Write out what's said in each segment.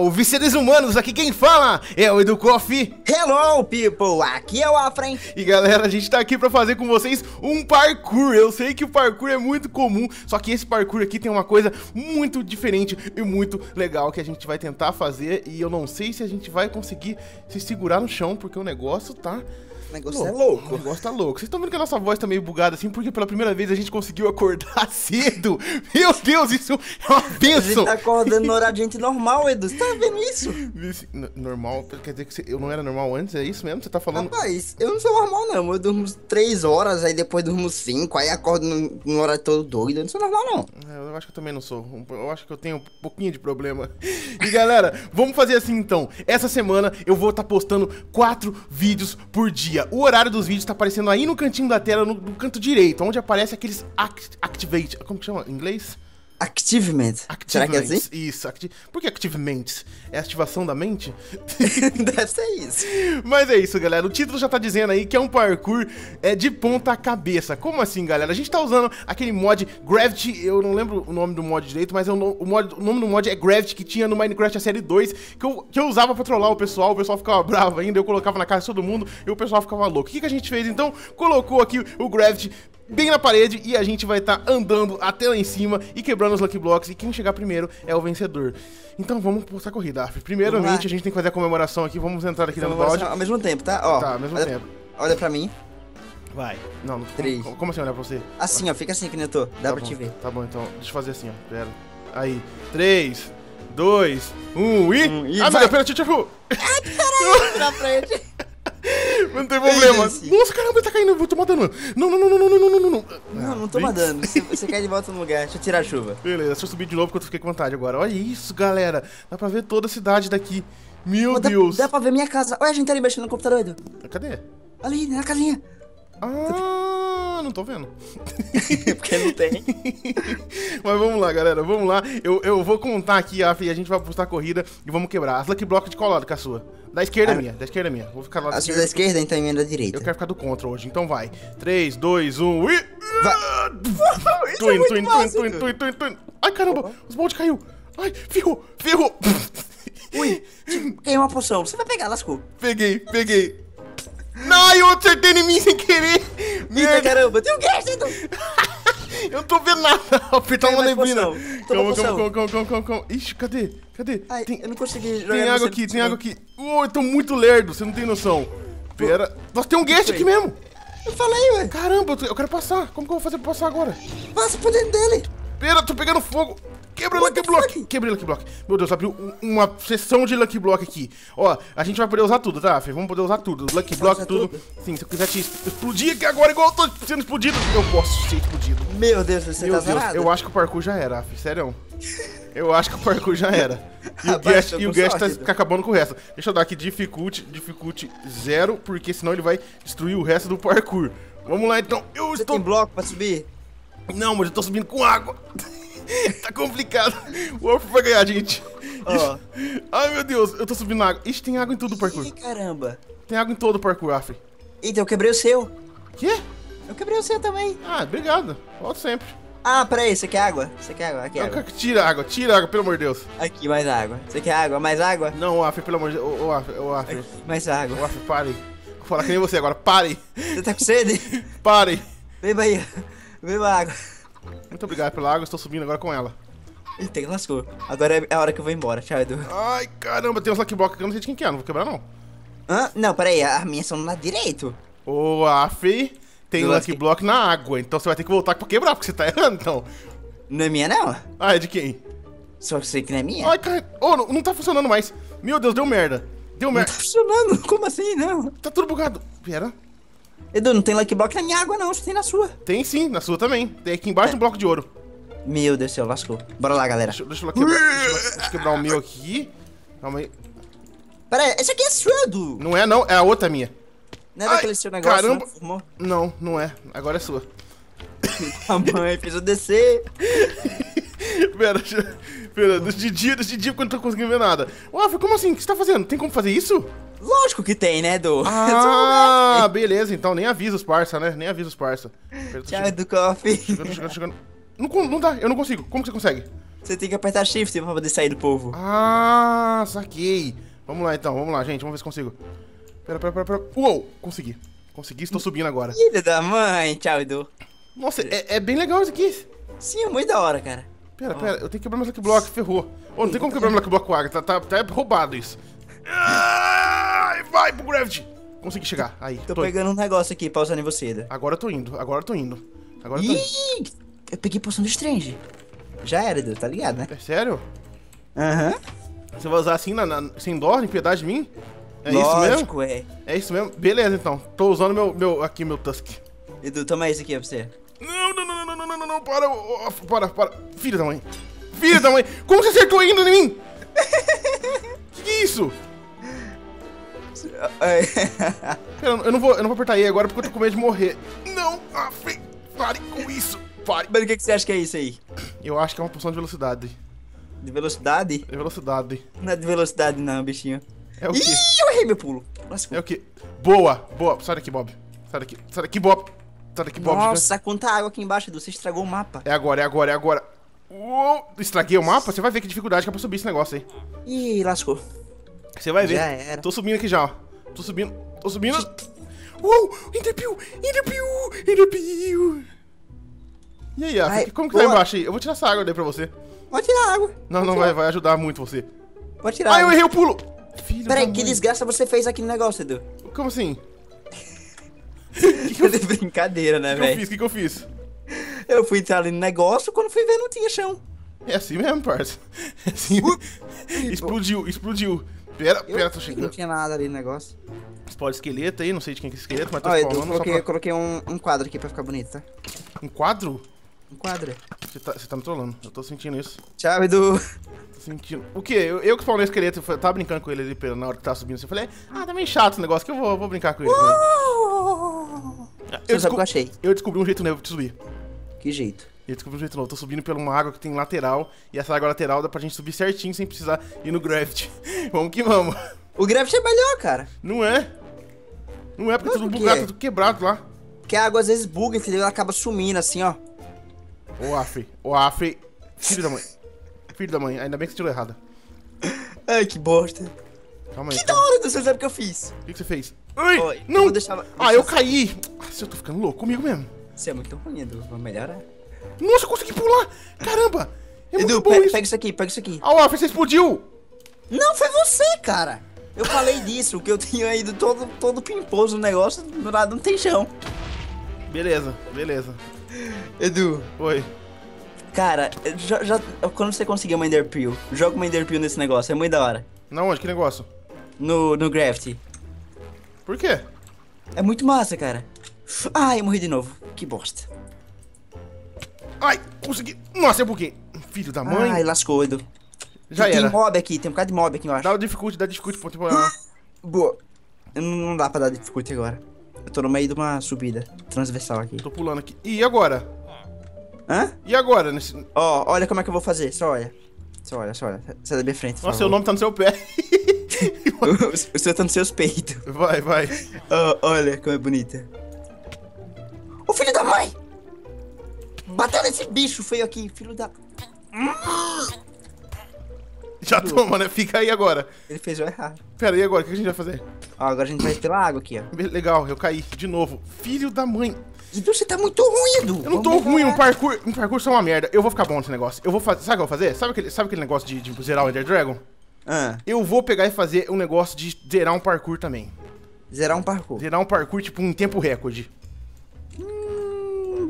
pessoal, viciados humanos, aqui quem fala é o Edu Coffee. Hello people, aqui é o Afren. E galera, a gente tá aqui pra fazer com vocês um parkour. Eu sei que o parkour é muito comum, só que esse parkour aqui tem uma coisa muito diferente e muito legal que a gente vai tentar fazer. E eu não sei se a gente vai conseguir se segurar no chão, porque o negócio tá... O negócio é louco. O negócio tá louco. Vocês estão vendo que a nossa voz tá meio bugada assim, porque pela primeira vez a gente conseguiu acordar cedo. Meu Deus, isso é uma bênção. A gente tá acordando no horário de gente normal, Edu. Você tá vendo isso? Normal? Quer dizer que você, eu não era normal antes? É isso mesmo? Você tá falando? Rapaz, eu não sou normal não. Eu durmo 3 horas, aí depois durmo 5, aí acordo no horário todo doido. Eu não sou normal não. Eu acho que eu também não sou. Eu acho que eu tenho um pouquinho de problema. E galera, vamos fazer assim então. Essa semana eu vou estar postando 4 vídeos por dia. O horário dos vídeos tá aparecendo aí no cantinho da tela, no canto direito, onde aparece aqueles activate, como que chama em inglês? Achievements. Será que é assim? Isso. Por que achievements? É ativação da mente? Deve ser isso. Mas é isso, galera. O título já tá dizendo aí que é um parkour de ponta cabeça. Como assim, galera? A gente tá usando aquele mod Gravity. Eu não lembro o nome do mod direito, mas o nome do mod é Gravity, que tinha no Minecraft a série 2, que eu usava pra trollar o pessoal ficava bravo ainda, eu colocava na casa de todo mundo e o pessoal ficava louco. O que a gente fez, então? Colocou aqui o Gravity bem na parede e a gente vai estar andando até lá em cima e quebrando os Lucky Blocks. E quem chegar primeiro é o vencedor. Então vamos postar a corrida, Afri. Primeiramente a gente tem que fazer a comemoração aqui. Vamos entrar aqui dentro do balde. Ao mesmo tempo, tá? Ó, tá, ao mesmo tempo. Olha pra mim. Vai. Não, 3. Como assim olhar pra você? Assim, ó. Fica assim que nem eu tô. Dá pra te ver. Tá bom, então. Deixa eu fazer assim, ó. Pera. Aí. 3, 2, 1 e... Ah, meu Deus, tchau. Ai, caralho. Pra frente. Não tem problema. Nossa, caramba, ele tá caindo. Eu vou tomar dano. Não. Não toma dano. Você cai de volta no lugar. Deixa eu tirar a chuva. Beleza, deixa eu subir de novo porque eu fiquei com vontade agora. Olha isso, galera. Dá pra ver toda a cidade daqui. Meu Deus. Dá pra ver minha casa. Olha a gente ali mexendo no computador, Edu. Cadê? Ali, na casinha. Ah, não tô vendo. Porque não tem. Mas vamos lá, galera. Vamos lá. Eu vou contar aqui, Afri, e a gente vai postar a corrida e vamos quebrar. As Lucky Block de qual lado que é a sua? Da esquerda minha. Da esquerda minha. Vou ficar lá da esquerda. Da esquerda, então a minha da direita. Eu quero ficar do contra hoje. Então vai. 3, 2, 1 e... Vai. Twin. Ai, caramba. Os boldes caiu. Ai, ferrou. Ui, ganhei uma poção. Você vai pegar, lascou. Peguei. Não, eu acertei em mim sem querer. Eita, caramba, tem um gasto, então. Eu não tô vendo nada. Tá uma neblina. Calma. Ixi, cadê? Ai, eu não consegui jogar. Tem água aqui, Oh, eu tô muito lerdo, você não tem noção. Pera. Nossa, tem um gasto aqui mesmo. Eu falei, ué. Caramba, eu quero passar. Como que eu vou fazer pra passar agora? Passa por dentro dele. Pera, tô pegando fogo. Quebrei o Lucky Block. Meu Deus, abriu uma sessão de Lucky Block aqui. Ó, a gente vai poder usar tudo, tá, Fê? Vamos poder usar tudo. Lucky Block, tudo. Sim, se eu quiser te explodir aqui agora, igual eu tô sendo explodido, eu posso ser explodido. Meu Deus, você tá zerado. Eu acho que o parkour já era, Fê. Sério. Eu acho que o parkour já era. E o guest tá acabando com o resto. Deixa eu dar aqui difficulty 0, porque senão ele vai destruir o resto do parkour. Vamos lá, então. Você tem bloco pra subir? Não, mas eu tô subindo com água. Tá complicado. O Afro vai ganhar, gente. Ó. Ai, meu Deus. Eu tô subindo na água. Ixi, tem água em todo o parkour. Ih, caramba. Tem água em todo o parkour, Afro. Eita, eu quebrei o seu. Quê? Eu quebrei o seu também. Ah, obrigado. Volto sempre. Ah, peraí. Você quer água? Você quer água? Aqui é água. Tira água, pelo amor de Deus. Aqui, mais água. Você quer água? Mais água? Não, Afro, pelo amor de Deus. Ô, Afro. Mais água. Ô, Afro, pare. Vou falar que nem você agora. Pare. Você tá com sede? Pare. Beba aí. Beba água. Muito obrigado pela água, estou subindo agora com ela. Eita, que lascou. Agora é a hora que eu vou embora. Tchau, Edu. Ai, caramba, tem uns Lucky Blocks que eu não sei de quem que é, não vou quebrar, não. Hã? Não, peraí, as minhas são no lado direito. Ô, Afri, tem Lucky Block na água, então você vai ter que voltar pra quebrar, porque você tá errando, então. Não é minha, não? Ah, é de quem? Só que sei que não é minha. Ai, cara. Ô, não tá funcionando mais. Meu Deus, deu merda. Não tá funcionando, como assim, não? Tá tudo bugado. Pera. Edu, não tem Lucky Block na minha água, não. Você tem na sua. Tem sim, na sua também. Tem aqui embaixo um bloco de ouro. Meu Deus do céu, lascou. Bora lá, galera. Deixa eu quebrar o meu aqui. Calma aí. Pera, esse aqui é seu, Edu. Não é, não. É a outra minha. Não é daquele seu negócio, caramba. Não é. Agora é sua. A mãe fez eu descer. Pera, dos de dia, quando eu não tô conseguindo ver nada. Ué, como assim? O que você tá fazendo? Tem como fazer isso? Lógico que tem, né, Edu? Ah, beleza, então nem avisa os parça, né? Nem avisa os parça. Tchau, Edu Coffee. Não dá, eu não consigo. Como que você consegue? Você tem que apertar shift pra poder sair do povo. Ah, saquei. Vamos lá então, vamos lá, gente, vamos ver se consigo. Pera. Uou, consegui. Consegui, estou subindo agora. Filha da mãe, tchau, Edu. Nossa, é bem legal isso aqui. Sim, é muito da hora, cara. Pera, eu tenho que quebrar meus Lucky Blocks, ferrou. Oh, não tem como quebrar meu Lucky Block com água, tá roubado isso. Vai pro Gravity. Consegui chegar, aí. Tô pegando um negócio aqui, pausando em você, Edu. Agora eu tô indo, Agora eu tô indo. Eu peguei poção do Strange. Já era, Edu, tá ligado, né? É sério? Aham. Você vai usar assim, sem dó, em piedade de mim? É lógico, isso mesmo? É isso mesmo? Beleza, então. Tô usando meu Tusk. Edu, toma isso aqui pra você. Não, para. Filha da mãe. Como você acertou ainda em mim? Que é isso? Eu não vou apertar E agora porque eu tô com medo de morrer. Não, pare com isso. Pare. Mas o que você acha que é isso aí? Eu acho que é uma poção de velocidade. De velocidade? É velocidade. Não é de velocidade não, bichinho. É o quê? Ih, eu errei meu pulo. É o quê? Boa. Sai daqui, Bob. Sai daqui, Bob. Nossa, quanta água aqui embaixo, Edu. Você estragou o mapa. É agora. Uou, estraguei o mapa? Você vai ver que dificuldade que é pra subir esse negócio aí. Ih, lascou. Você vai ver. Já era. Tô subindo aqui já, ó. Tô subindo. Uou, Ender Pearl. E aí, Afren, como que tá embaixo aí? Eu vou tirar essa água daí pra você. Pode tirar a água. Não, vai ajudar muito você. Pode tirar. Ah, eu errei o pulo. Peraí, que desgraça você fez aqui no negócio, Edu? Como assim? Que de brincadeira, né, velho? O que eu fiz? Eu fui entrar ali no negócio, quando fui ver não tinha chão. É assim mesmo, parça. É assim. Explodiu. Pera, tô chegando. Não tinha nada ali no negócio. Spawn de esqueleto aí, não sei de quem que é esqueleto, mas tô spawnando. Eu coloquei um quadro aqui pra ficar bonito, tá? Um quadro? Um quadro. Você tá me trolando, eu tô sentindo isso. Tchau, Edu. O que? Eu que spawnei o esqueleto, eu tava brincando com ele ali na hora que tava subindo assim, eu falei, tá meio chato esse negócio, que eu vou brincar com ele. Eu descobri um jeito novo de subir. Que jeito? Eu descobri um jeito novo, tô subindo por uma água que tem lateral, e essa água lateral dá pra gente subir certinho sem precisar ir no Gravity. Vamos que vamos. O Gravity é melhor, cara. Não é? Não é porque tá tudo bugado, tá tudo quebrado lá. Porque a água às vezes buga, entendeu? Ela acaba sumindo assim, ó. Ô Afri, filho da mãe, ainda bem que você tirou errada. Ai, que bosta. Calma aí. Que da hora, você sabe o que eu fiz? O que você fez? Ai, não! Eu caí! Nossa, eu tô ficando louco comigo mesmo. Você é muito ruim, Edu. Vou melhorar. Nossa, eu consegui pular! Caramba! Edu, pega isso aqui. Ah, Afri, você explodiu! Não, foi você, cara! Eu falei disso, que eu tinha ido todo pimposo no negócio, do lado não tem chão. Beleza. Edu. Oi. Cara, quando você conseguir uma Ender Pearl, joga uma Ender Pearl nesse negócio, é muito da hora. Na onde? Que negócio? No Gravity. Por quê? É muito massa, cara. Ai, eu morri de novo. Que bosta. Ai, consegui. Nossa, eu buguei. Filho da mãe. Ai, lascou, Edu. Já era. Tem mob aqui, tem um bocado de mob aqui embaixo. Dá dificuldade pro temporada. Boa. Não dá pra dar dificuldade agora. Eu tô no meio de uma subida transversal aqui. Tô pulando aqui. E agora? Hã? E agora? Ó, olha como é que eu vou fazer. Só olha. Sai da minha frente. Nossa, seu nome tá no seu pé. O seu tá nos seus peitos. Vai. Oh, olha como é bonita. Ô, filho da mãe! Bateu nesse bicho feio aqui, filho da... Já toma, né? Fica aí agora. Ele fez eu errar. Pera, e agora? O que a gente vai fazer? Ó, agora a gente vai pela água aqui, ó. Legal, eu caí de novo. Filho da mãe. Edu, você tá muito ruim, Edu. Eu não tô ruim, um parkour é uma merda. Eu vou ficar bom nesse negócio. Eu vou fazer. Sabe o que eu vou fazer? Sabe aquele negócio de zerar o Ender Dragon? Ah. Eu vou pegar e fazer um negócio de zerar um parkour também. Zerar um parkour, tipo, um tempo recorde.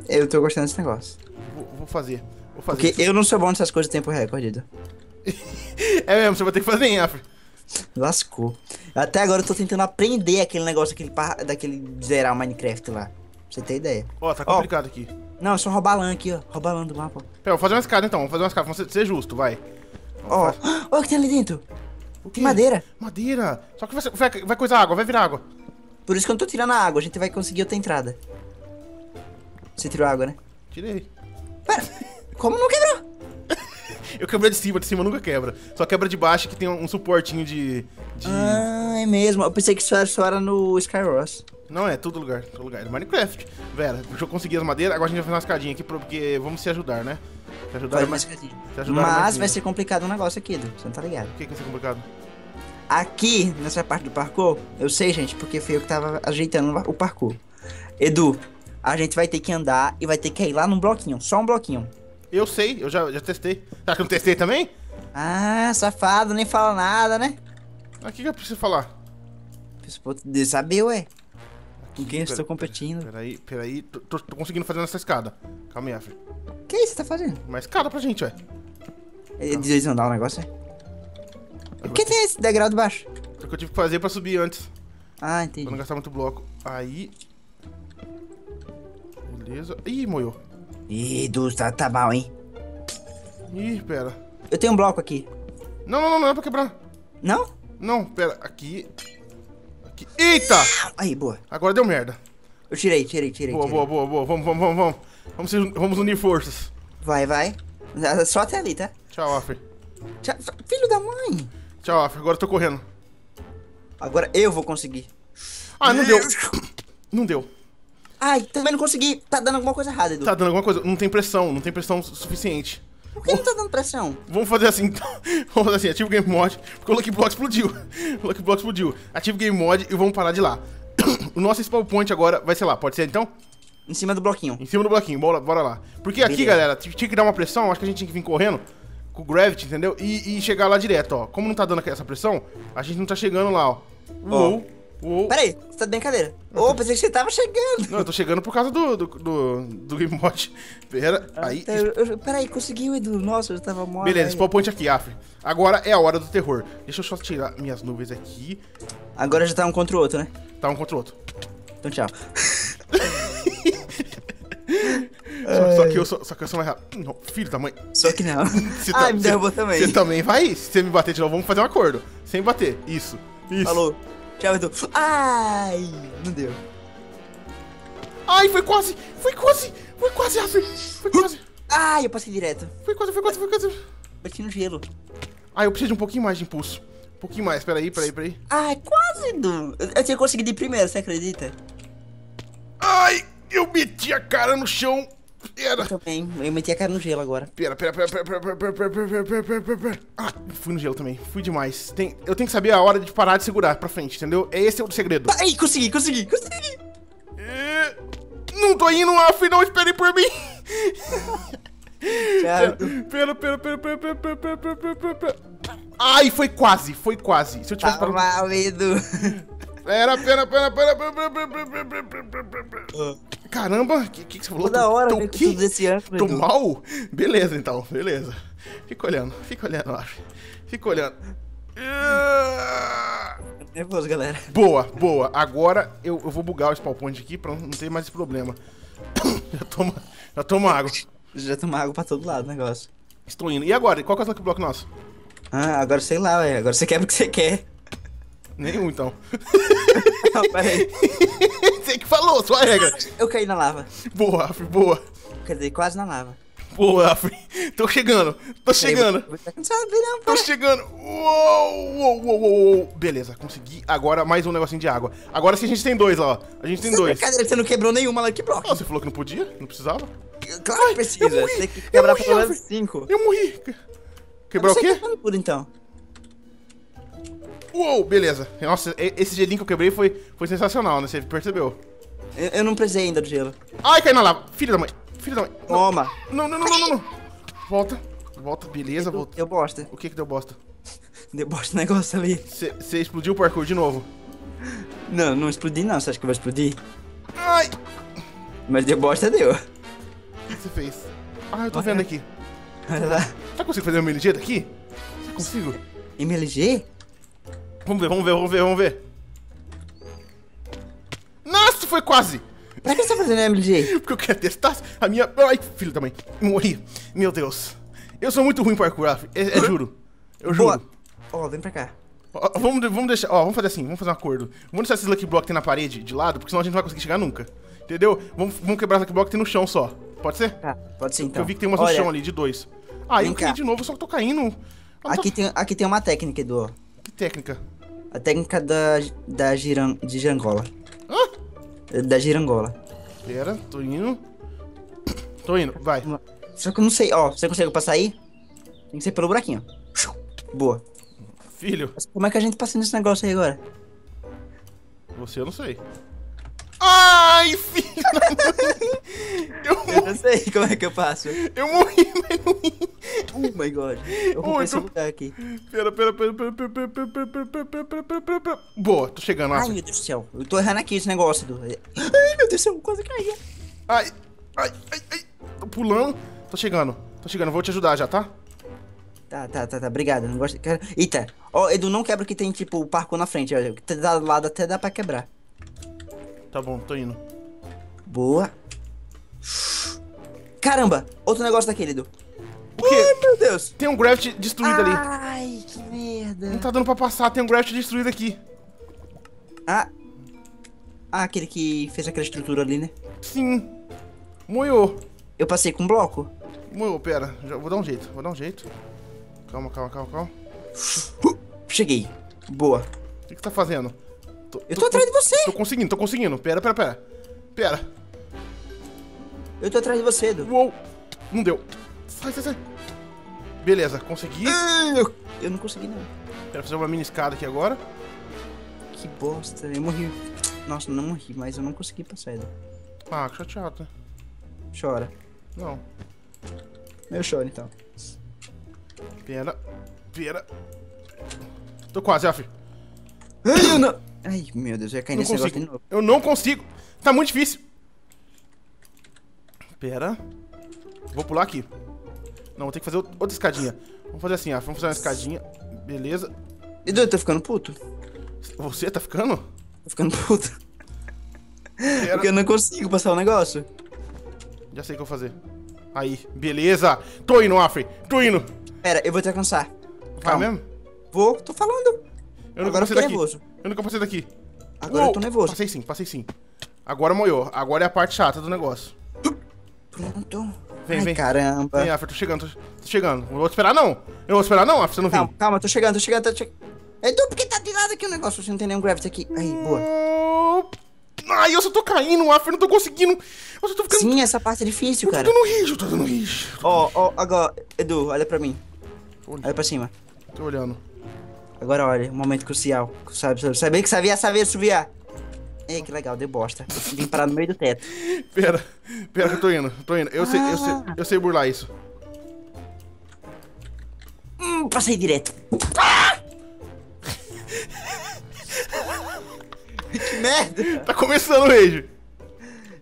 Eu tô gostando desse negócio. Vou fazer. Porque eu não sou bom nessas coisas de tempo recorde, Edu. É mesmo, você vai ter que fazer, hein, Afri? Lascou. Até agora eu tô tentando aprender aquele negócio daquele zerar o Minecraft lá. Pra você ter ideia. Ó, tá complicado aqui. Não, é só roubar lã aqui, ó. Roubar lã do mapa. Pera, vamos fazer uma escada, vamos ser justo, vai. Ó, olha o que tem ali dentro. Tem madeira. Madeira. Só que vai coisar água, vai virar água. Por isso que eu não tô tirando a água, a gente vai conseguir outra entrada. Você tirou a água, né? Tirei. Pera, como não quebrou? Eu quebrei de cima nunca quebra. Só quebra de baixo que tem um suportinho de... Ah, é mesmo. Eu pensei que isso só era no Skyros. Não, é todo lugar. Todo lugar. É Minecraft. Vera, deixa eu conseguir as madeiras. Agora a gente vai fazer uma escadinha aqui porque vamos se ajudar, né? Ajudaram, mais mas vai ser complicado um negócio aqui, Edu. Você não tá ligado. O que vai ser complicado? Aqui, nessa parte do parkour, eu sei, gente, porque foi eu que tava ajeitando o parkour. Edu, a gente vai ter que andar e vai ter que ir lá num bloquinho, só um bloquinho. Eu sei, eu já testei. Será que eu não testei também? Ah, safado, nem fala nada, né? O que eu preciso falar? Preciso poder saber, ué. Com quem eu estou competindo. Peraí, tô conseguindo fazer nessa escada. Calma aí, Afren. Que isso você tá fazendo? Uma escada pra gente, ué. Eles não dá um negócio, é? Por que tem esse degrau de baixo? Porque eu tive que fazer pra subir antes. Ah, entendi. Pra não gastar muito bloco. Aí. Beleza. Ih, moiou. Ih, Deus, tá mal, hein? Ih, pera. Eu tenho um bloco aqui. Não é pra quebrar. Não? Não, pera. Aqui. Eita! Aí, boa. Agora deu merda. Eu tirei. Boa. Vamos. Vamos unir forças. Vai. Só até ali, tá? Tchau, Afren. Tchau, filho da mãe. Tchau, Afren. Agora eu tô correndo. Agora eu vou conseguir. Ah, não deu. Ai, também não consegui. Tá dando alguma coisa errada, Edu. Tá dando alguma coisa. Não tem pressão suficiente. Por que não tá dando pressão? Vamos fazer assim, então. Vamos fazer assim, ativa o game mod, porque o Lucky Block explodiu. Ativa o game mod e vamos parar de lá. O nosso spawn point agora vai ser lá, pode ser então? Em cima do bloquinho. Bora lá. Porque aqui, galera, tinha que dar uma pressão, acho que a gente tinha que vir correndo com o Gravity, entendeu? E chegar lá direto, ó. Como não tá dando essa pressão, a gente não tá chegando lá, ó. Uou. Peraí, você tá de brincadeira. Ô, pensei que você tava chegando. Não, eu tô chegando por causa do game mod. Pera, aí... Peraí, conseguiu, Edu. Nossa, eu tava morto. Beleza, spawn point aqui, Afren. Agora é a hora do terror. Deixa eu só tirar minhas nuvens aqui. Agora já tá um contra o outro, né? Tá um contra o outro. Então tchau. Só que eu sou mais rápido. Não, filho da mãe. Só que não. Ai, me derrubou também. Você também vai? Se você me bater de novo, vamos fazer um acordo. Sem bater. Isso. Falou. Tchau, Edu. Ai, não deu. Ai, foi quase, Afren. Foi quase. Ai, eu passei direto. Foi quase. Bati no gelo. Ai, eu preciso de um pouquinho mais de impulso. Um pouquinho mais, peraí. Ai, quase, Edu. Eu tinha conseguido ir primeiro, você acredita? Ai, eu meti a cara no chão. Pera. Eu também, eu meti a cara no gelo agora. Pera. Ah, fui no gelo também, fui demais. Eu tenho que saber a hora de parar de segurar pra frente, entendeu? Esse é o segredo. Ai, consegui. Não tô indo, Afren, não esperem por mim. Pera. Ai, foi quase. Se eu tivesse parado... Tá mal, Edu. Pera. Caramba, que você falou? Toda hora eu tô desse ano, Edu. Tô mal? Beleza, então, beleza. Fica olhando, eu acho. Nervoso, galera. Boa. Agora eu vou bugar o spawn point aqui pra não ter mais esse problema. Já toma água. Já toma água pra todo lado o negócio. Estou indo. E agora? Qual que é o Lucky Block nosso? Ah, agora sei lá, ué. Agora você quebra o que você quer. Nenhum, então. Não, peraí. Você que falou, sua regra. Eu caí na lava. Boa, Afren, boa. Quer dizer, quase na lava. Boa, Afren. Tô chegando. Tô chegando. Uou. Beleza, consegui. Agora mais um negocinho de água. Agora sim a gente tem dois lá, ó. Brincadeira, você não quebrou nenhuma Lucky Block. Você falou que não podia? Não precisava? Claro que precisa. Você tem que quebrar pelo menos 5. Eu morri. Quebrar o quê? Tudo, então. Uou, beleza. Nossa, esse gelinho que eu quebrei foi sensacional, né? Você percebeu? Eu não precisei ainda do gelo. Ai, caiu na lava. Filho da mãe. Toma. Não. Volta. Beleza, volta. Deu bosta. O que deu bosta? Deu bosta o negócio ali. Você explodiu o parkour de novo? Não explodi não. Você acha que vai explodir? Ai. Mas deu bosta, deu. O que você fez? Ah, eu tô vendo aqui. Olha lá. Será que consigo fazer o MLG daqui? Será que consigo? MLG? Vamos ver. Nossa, foi quase! Pra que você tá fazendo MLG? Porque eu quero testar a minha... Ai, filho da mãe. Morri. Meu Deus. Eu sou muito ruim em parkour, Afren. Juro. Eu juro. Ó, vem pra cá. Vamos deixar... Ó, vamos fazer assim. Vamos fazer um acordo. Vamos deixar esses Lucky Block que tem na parede de lado, porque senão a gente não vai conseguir chegar nunca. Entendeu? Vamos quebrar os Lucky Block que tem no chão só. Pode ser? Tá, pode ser então. Eu vi que tem umas no chão ali, de 2. Ah, eu caí de novo, só que tô caindo. Aqui tem uma técnica, Edu. Que técnica? A técnica de girangola. Hã? Da girangola. Pera, tô indo. Vai. Só que eu não sei, ó, você consegue passar aí? Tem que ser pelo buraquinho. Boa. Filho. Mas como é que a gente passa nesse negócio aí agora? Você eu não sei. Ai, filho! Eu não sei como é que eu passo. Eu morri, mas não morri. Oh my god. Eu vou esse lugar aqui. Pera. Boa, tô chegando. Nossa. Ai, meu Deus do céu. Eu tô errando aqui esse negócio. Ai, meu Deus do céu, quase caí. Ai. Tô pulando. Tô chegando. Vou te ajudar já, tá? Tá. Obrigado. Não gosto... Eita. Ó, oh, Edu, não quebra que tem, tipo, o parkour na frente. Olha, que tá do lado até dá pra quebrar. Tá bom, tô indo. Boa. Caramba, outro negócio daquele, Edu. O quê? Ai, meu Deus. Tem um Gravity destruído ali. Ai, que merda. Não tá dando pra passar, tem um Gravity destruído aqui. Ah, aquele que fez aquela estrutura ali, né? Sim. Moiou. Eu passei com um bloco? Moiou, pera. Já vou dar um jeito, Calma. Cheguei. Boa. O que tá fazendo? Eu tô atrás de você! Tô conseguindo. Pera. Eu tô atrás de você, Edu. Uou! Não deu. Sai. Beleza, consegui. Eu não consegui, não. Quero fazer uma mini escada aqui agora. Que bosta, eu morri. Nossa, não morri, mas eu não consegui passar, Edu. Ah, que chateado. Chora. Não. Eu choro, então. Pera. Tô quase, Afren. Ai, eu não... Ai, meu Deus, eu ia cair nesse negócio de novo. Eu não consigo. Tá muito difícil. Pera. Vou pular aqui. Não, vou ter que fazer outra escadinha. Vamos fazer assim, ó. Vamos fazer uma escadinha. Beleza. Edu, tá ficando puto? Você tá ficando? Tô ficando puto. Pera. Porque eu não consigo passar o negócio. Já sei o que eu vou fazer. Aí, beleza. Tô indo, Afren. Tô indo. Pera, eu vou te alcançar. Vai mesmo? Vou, tô falando. Agora eu fiquei nervoso. Eu nunca passei daqui. Agora eu tô nervoso. Passei sim. Agora moiou. Agora é a parte chata do negócio. Pronto. Vem. Caramba. Vem, Afren, tô chegando. Não vou esperar, não. Afren, você não vem. Calma, tô chegando. Edu, por que tá de lado aqui o negócio? Você não tem nenhum Gravity aqui. Aí, boa. Ai, eu só tô caindo, Afren, não tô conseguindo. Eu só tô ficando... Sim, essa parte é difícil, cara. Eu tô dando rijo. Ó, agora, Edu, olha pra mim. Onde? Olha pra cima. Tô olhando. Agora olha, um momento crucial. Sabe que sabia. Ei, que legal, deu bosta. Vim parar no meio do teto. Pera que eu tô indo. Eu sei burlar isso. Passei direto. Que merda. Tá começando o rage.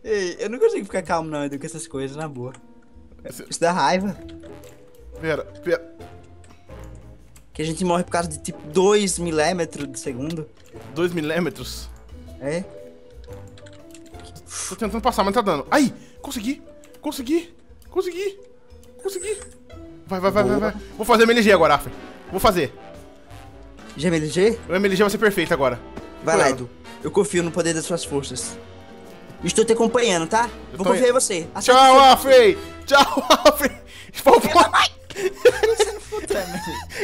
Ei, eu não consigo ficar calmo não, Edu, com essas coisas, na boa. Isso dá raiva. Pera. Que a gente morre por causa de tipo 2 milímetros de segundo. 2 milímetros? É. Tô tentando passar, mas não tá dando. Ai! Consegui! Vai. Vou fazer MLG agora, Afren. Vou fazer. Já MLG? O MLG vai ser perfeito agora. Vai lá, Edu. Eu confio no poder das suas forças. Estou te acompanhando, tá? Vou confiar em você. Tchau, Afren!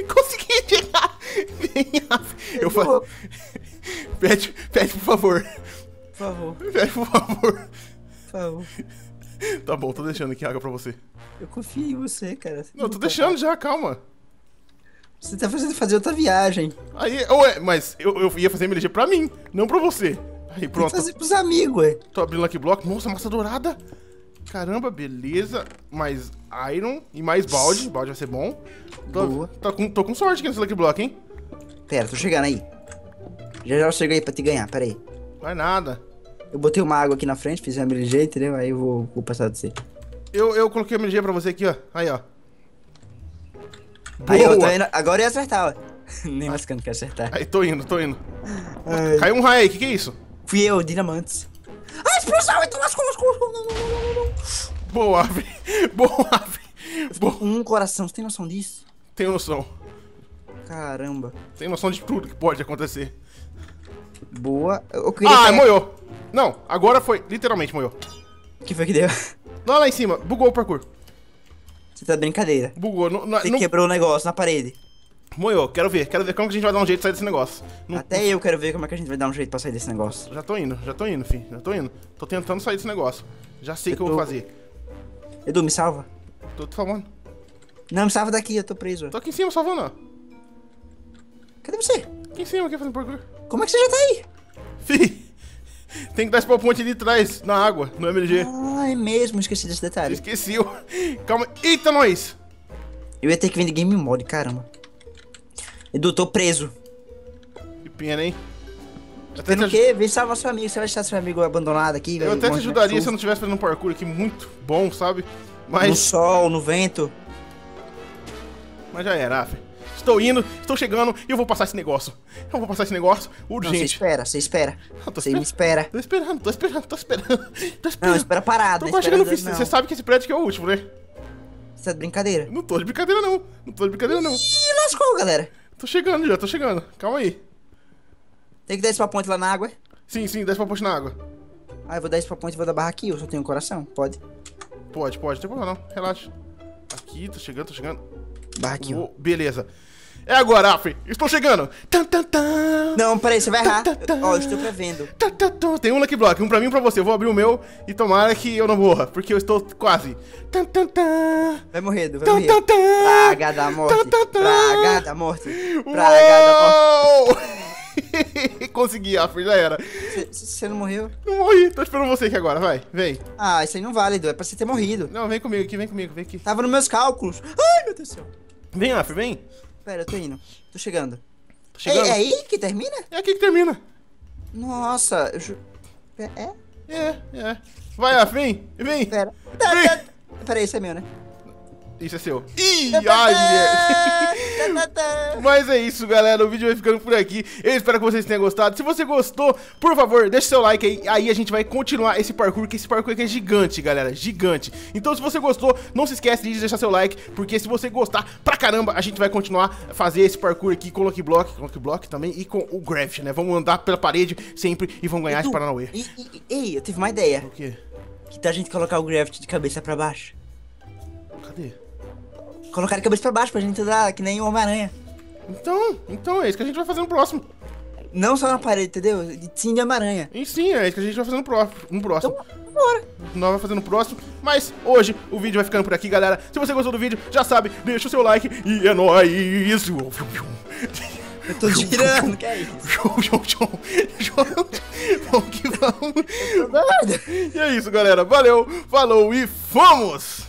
Consegui chegar! Vem, Afren! Eu faço. Pede, por favor. Por favor. Tá bom, tô deixando aqui água pra você. Eu confio em você, cara. Não, tô deixando já, calma. Você tá fazendo fazer outra viagem. Aí, ué, mas eu ia fazer MLG pra mim, não pra você. Aí, pronto. Vou fazer pros amigos, ué. Tô abrindo Lucky Blocks. Nossa, massa dourada. Caramba, beleza. Mais iron e mais balde. Balde vai ser bom. Boa. Tô com sorte aqui nesse Lucky Block, hein? Pera, tô chegando aí. Já cheguei pra te ganhar, pera aí. Não é nada. Eu botei uma água aqui na frente, fiz uma MLG, entendeu? Aí eu vou passar de você. Eu coloquei a MLG pra você aqui, ó. Aí, ó. Boa. Aí, ó, tô indo. Agora eu ia acertar, ó. Nem mais que eu não quero acertar. Aí, tô indo. Ai. Caiu um raio aí, que é isso? Fui eu, diamantes. Ah, explosão! Então lascou. Não. Boa, Afren. Um coração, você tem noção disso? Tenho noção. Caramba. Tem noção de tudo que pode acontecer. Boa. Moiou. Não, agora foi, literalmente, moiou. O que foi que deu? Não, lá em cima, bugou o parkour. Você tá de brincadeira. Bugou. Você quebrou o negócio na parede. Moiou, quero ver como que a gente vai dar um jeito de sair desse negócio. Até eu quero ver como é que a gente vai dar um jeito pra sair desse negócio. Já tô indo, filho. Tô tentando sair desse negócio. Já sei o que eu vou fazer. Edu, me salva. Tô te salvando. Não, me salva daqui, eu tô preso. Tô aqui em cima salvando, ó. Cadê você? Aqui em cima, aqui fazendo porcura. Como é que você já tá aí? Fih, tem que dar spawn point ali atrás, na água, no MLG. Ah, é mesmo, esqueci desse detalhe. Esqueci, calma. Eita, nós! Eu ia ter que vir de game mode, caramba. Edu, tô preso. Que pena, hein? Até o quê? Vem salvar seu amigo, você vai deixar seu amigo abandonado aqui. Eu até te ajudaria se eu não estivesse fazendo um parkour aqui muito bom, sabe? Mas... no sol, no vento. Mas já era, Afren. Estou indo, estou chegando e eu vou passar esse negócio. Eu vou passar esse negócio urgente. Não, você espera. Você me espera. Tô esperando. Não, espera parado. Você sabe que esse prédio aqui é o último, né? Você tá de brincadeira? Não tô de brincadeira, não. Ih, lascou, galera. Tô chegando já, Calma aí. Tem que dar spawn point lá na água? Sim, dá spawn point na água. Ah, eu vou dar spawn point e vou dar barra aqui. Eu só tenho um coração, pode? Pode. Não tem problema não, relaxa. Aqui, tô chegando. Barra aqui, ó. Beleza. É agora, Afren. Estou chegando. Não, peraí, você vai errar. Ó, eu estou prevendo. Tem um Lucky Block, um pra mim e um pra você. Eu vou abrir o meu e tomara que eu não morra, porque eu estou quase. Vai morrer, Edu, vai morrer. Praga da morte. Praga da morte. Consegui, Afren, já era. Você não morreu? Não morri, tô esperando você aqui agora, vai, vem. Ah, isso aí não vale, Edu, é pra você ter morrido. Não, vem comigo. Tava nos meus cálculos. Ai, meu Deus do céu. Vem, Afren, vem. Pera, eu tô indo. Tô chegando. É aí que termina? É aqui que termina. Nossa, eu juro. É. Vai, Afren, vem. Pera, isso é meu, né? Isso é seu. Ih, Mas é isso, galera. O vídeo vai ficando por aqui. Eu espero que vocês tenham gostado. Se você gostou, por favor, deixa seu like aí. Aí a gente vai continuar esse parkour, que esse parkour aqui é gigante, galera. Gigante. Então, se você gostou, não se esquece de deixar seu like, porque se você gostar pra caramba, a gente vai continuar a fazer esse parkour aqui com o Lucky Block também e com o Gravity, né? Vamos andar pela parede sempre e vamos ganhar esse Paranauê. Ei, eu tive uma ideia. O quê? Que tal a gente colocar o Gravity de cabeça pra baixo? Cadê? Colocar a cabeça pra baixo pra gente andar que nem o Homem-Aranha. Então é isso que a gente vai fazer no próximo. Não só na parede, entendeu? Sim, de Homem-Aranha. E sim, é isso que a gente vai fazer no próximo. Então, bora. Nós vamos fazer no próximo, mas hoje o vídeo vai ficando por aqui, galera. Se você gostou do vídeo, já sabe, deixa o seu like e é nóis. Eu tô girando, que é isso? Vamos que vamos. E é isso, galera. Valeu, falou e fomos!